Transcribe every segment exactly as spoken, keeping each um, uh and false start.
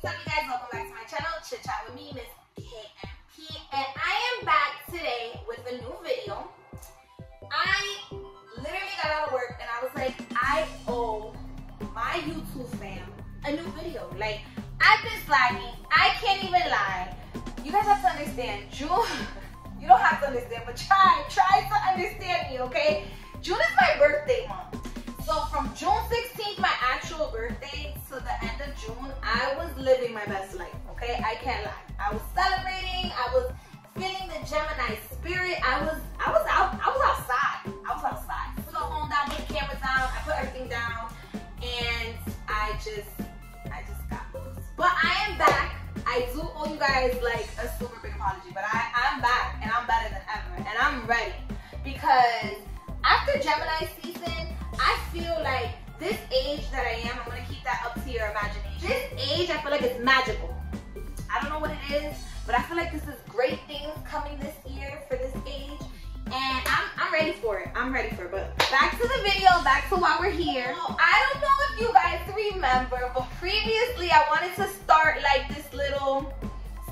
What's up, you guys? Welcome back to my channel, Chit Chat with me, Miss K M P, and I am back today with a new video. I literally got out of work and I was like, I owe my YouTube fam a new video. Like, I've been slacking. I can't even lie. You guys have to understand, June. You don't have to understand, but try, try to understand me, okay? June is my birthday month. So from June sixteenth, my actual birthday, to the end of June, I was living my best life, okay? I can't lie. I was celebrating, I was feeling the Gemini spirit, I was I was out I was outside. I was outside. I go home down, put the camera down, I put everything down, and I just I just got lost. But I am back. I do owe you guys like a super big apology, but I, I'm back and I'm better than ever and I'm ready, because after Gemini season, I feel like this age that I am, I'm gonna keep that up to your imagination. This age, I feel like it's magical. I don't know what it is, but I feel like this is great things coming this year for this age, and I'm, I'm ready for it. I'm ready for it. But back to the video, back to why we're here. I don't know if you guys remember, but previously I wanted to start like this little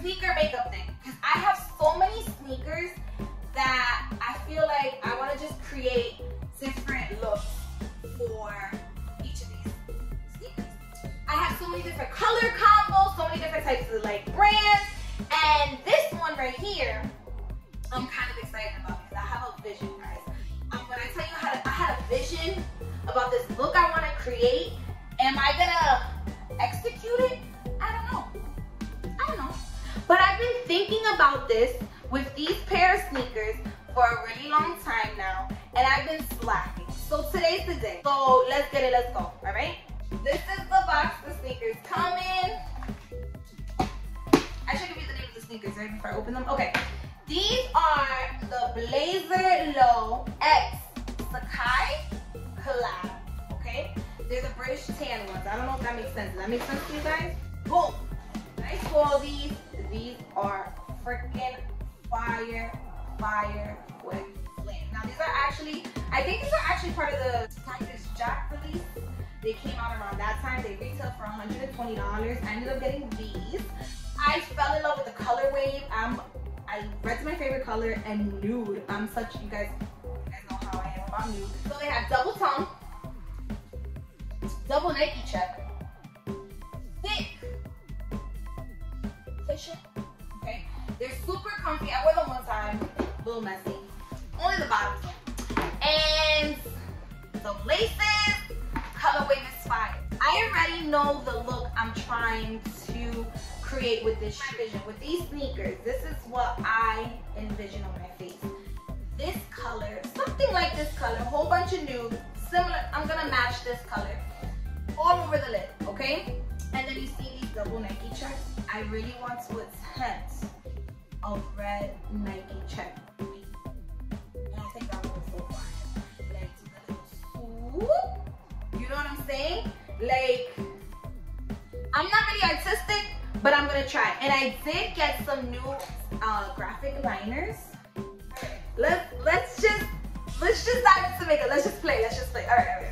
sneaker makeup thing, because I have so many sneakers that I feel like I want to just create different looks for each of these sneakers. I have so many different color combos, so many different types of like brands, and this one right here, I'm kind of excited about, because I have a vision, guys. Um, when I tell you how to, I had a vision about this look I want to create, am I gonna execute it? I don't know. I don't know. But I've been thinking about this with these pair of sneakers for a really long time now, and I've been slacking. So today's the day. So let's get it, let's go, all right? This is the box the sneakers come in. I should give you the name of the sneakers right before I open them. Okay, these are the Blazer Low x Sacai collab, okay? They're the British tan ones. I don't know if that makes sense. Does that make sense to you guys? Boom, nice quality. These are freaking fire, fire with flame. Now these are actually, I think these are actually part of the Cactus Jack release. They came out around that time. They retail for one hundred twenty dollars. I ended up getting these. I fell in love with the color wave. Um, I red's my favorite color, and nude. I'm such, you guys, you guys know how I am about nude. So they have double tongue, double Nike check, thick cushion. They're super comfy. I wore them one time, a little messy. Only the bottoms. And the laces, color wave is fire. I already know the look I'm trying to create with this vision, with these sneakers. This is what I envision on my face. This color, something like this color, a whole bunch of nude, similar. I'm gonna match this color all over the lip, okay? And then you see these double Nike checks. I really want to attempt of red Nike check. And I think that was so fun. Like, do the little swoop. You know what I'm saying? Like, I'm not really artistic, but I'm gonna try. And I did get some new uh, graphic liners. Let's let's just let's just dive into makeup. Let's just play. Let's just play. All right, all right.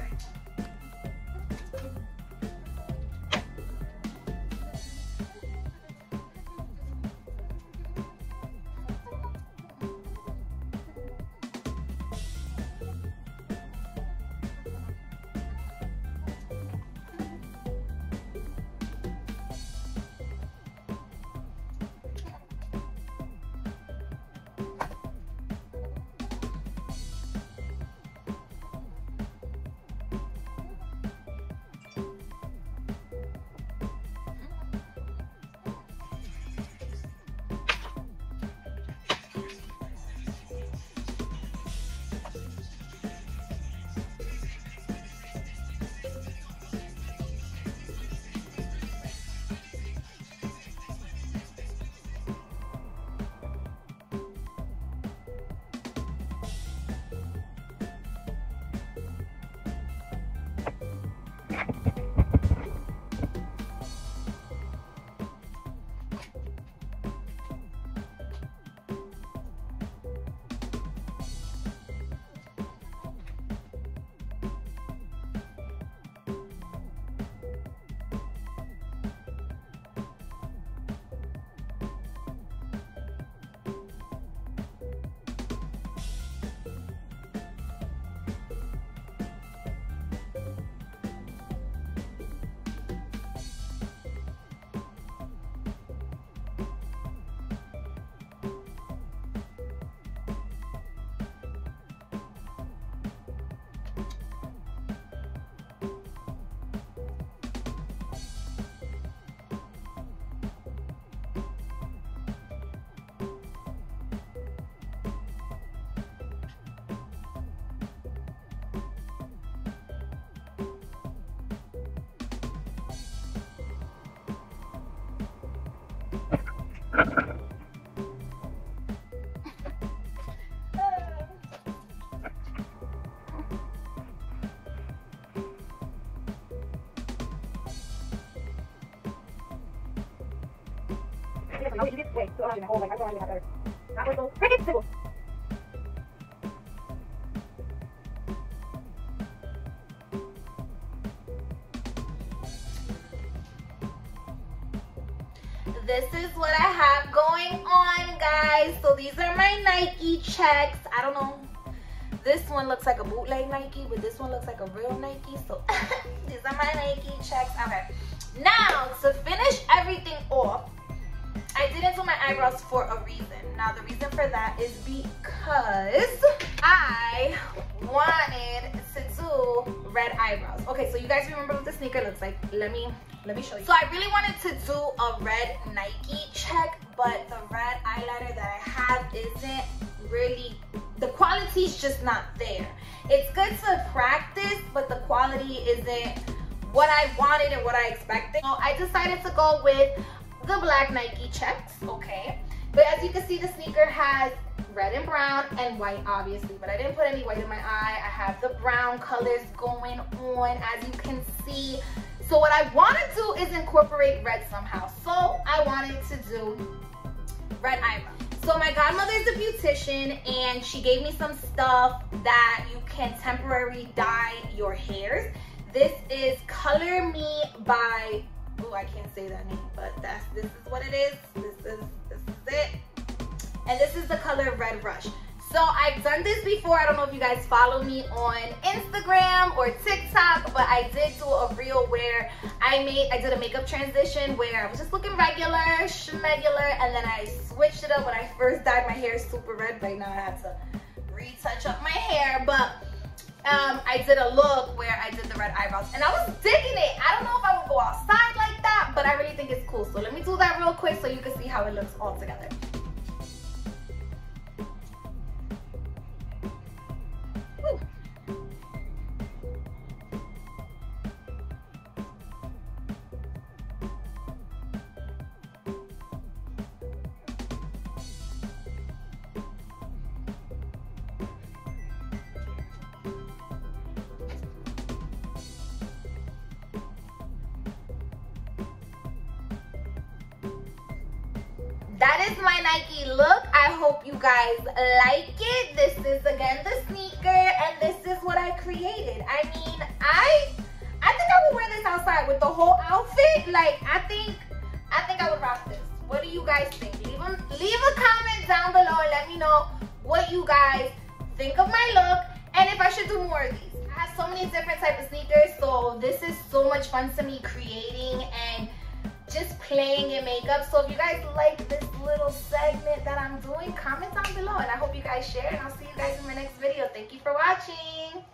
I'll wait, you get, wait, so I'll imagine, oh my, I don't have better. Not whistle, cricket, sickle. This is what I have going on, guys. So these are my Nike checks. I don't know. This one looks like a bootleg Nike, but this one looks like a real Nike. So these are my Nike checks. Okay. Now, to finish everything off, I didn't do my eyebrows for a reason. Now, the reason for that is because I wanted to do red eyebrows. Okay, so you guys remember what the sneaker looks like. Let me let me show you. So I really wanted to do a red Nike check, but the red eyeliner that I have isn't really, the quality's just not there. It's good to practice, but the quality isn't what I wanted and what I expected. So I decided to go with the black Nike checks, okay? But as you can see, the sneaker has red and brown and white, obviously, but I didn't put any white in my eye. I have the brown colors going on, as you can see. So what I want to do is incorporate red somehow. So I wanted to do red eyebrows. So my godmother is a beautician, and she gave me some stuff that you can temporarily dye your hairs. This is Color Me by, oh, I can't say that name, but that's, this is what it is. This is, this is it. And this is the color Red Rush. So I've done this before. I don't know if you guys follow me on Instagram or TikTok, but I did do a reel where I made, I did a makeup transition where I was just looking regular, schmegular, and then I switched it up when I first dyed my hair super red. Right now I had to retouch up my hair, but um, I did a look where I did the red eyebrows, and I was digging it. I don't know if I would go outside like that, but I really think it's cool. So let me do that real quick so you can see how it looks all together. That is my Nike look. I hope you guys like it. This is again the sneaker, and this is what I created. I mean, I I think I would wear this outside with the whole outfit. Like, I think I think I would rock this. What do you guys think? Leave them, leave a comment down below and let me know what you guys think of my look and if I should do more of these. I have so many different types of sneakers, so this is so much fun to me creating and just playing in makeup. So if you guys like this little segment that I'm doing, comment down below, and I hope you guys share, and I'll see you guys in my next video. Thank you for watching.